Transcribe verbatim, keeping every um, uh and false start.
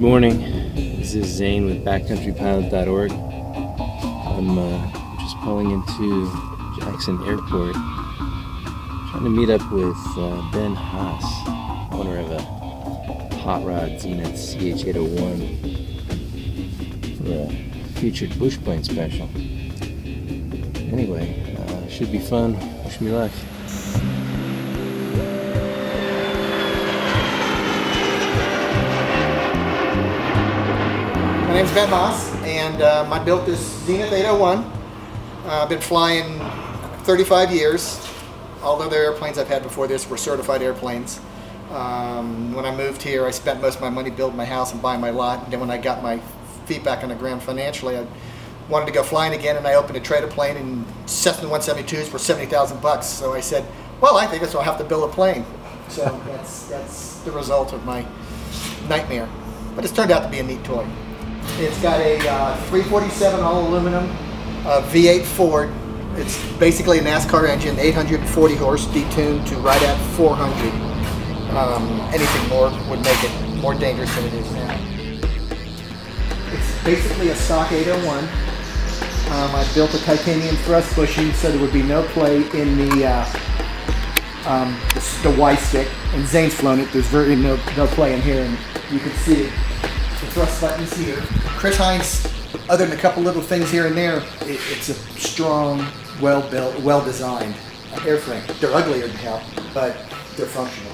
Good morning, this is Zane with backcountry pilot dot org. I'm uh, just pulling into Jackson Airport, trying to meet up with uh, Ben Haas, owner of a hot rod Zenith C H eight oh one for a featured bush plane special. Anyway, uh, should be fun, wish me luck. My name's Ben Moss, and um, I built this Zenith eight oh one. Uh, I've been flying thirty-five years. All the other airplanes I've had before this were certified airplanes. Um, when I moved here, I spent most of my money building my house and buying my lot. And then when I got my feet back on the ground financially, I wanted to go flying again, and I opened a trader plane, and Cessna one seventy-twos for seventy thousand bucks. So I said, well, I think that's what I'll have to build a plane. So that's, that's the result of my nightmare. But it's turned out to be a neat toy. It's got a uh, three forty-seven all aluminum uh, V eight Ford. It's basically a NASCAR engine, eight hundred forty horse, detuned to right at four hundred. Um, anything more would make it more dangerous than it is now. It's basically a stock eight oh one. Um, I built a titanium thrust bushing so there would be no play in the uh, um, the, the Y stick. And Zane's flown it. There's very no, no play in here, and you can see it. The thrust buttons here. Chris Heinz, other than a couple little things here and there, it, it's a strong, well-built, well-designed airframe. They're ugly as hell, but they're functional.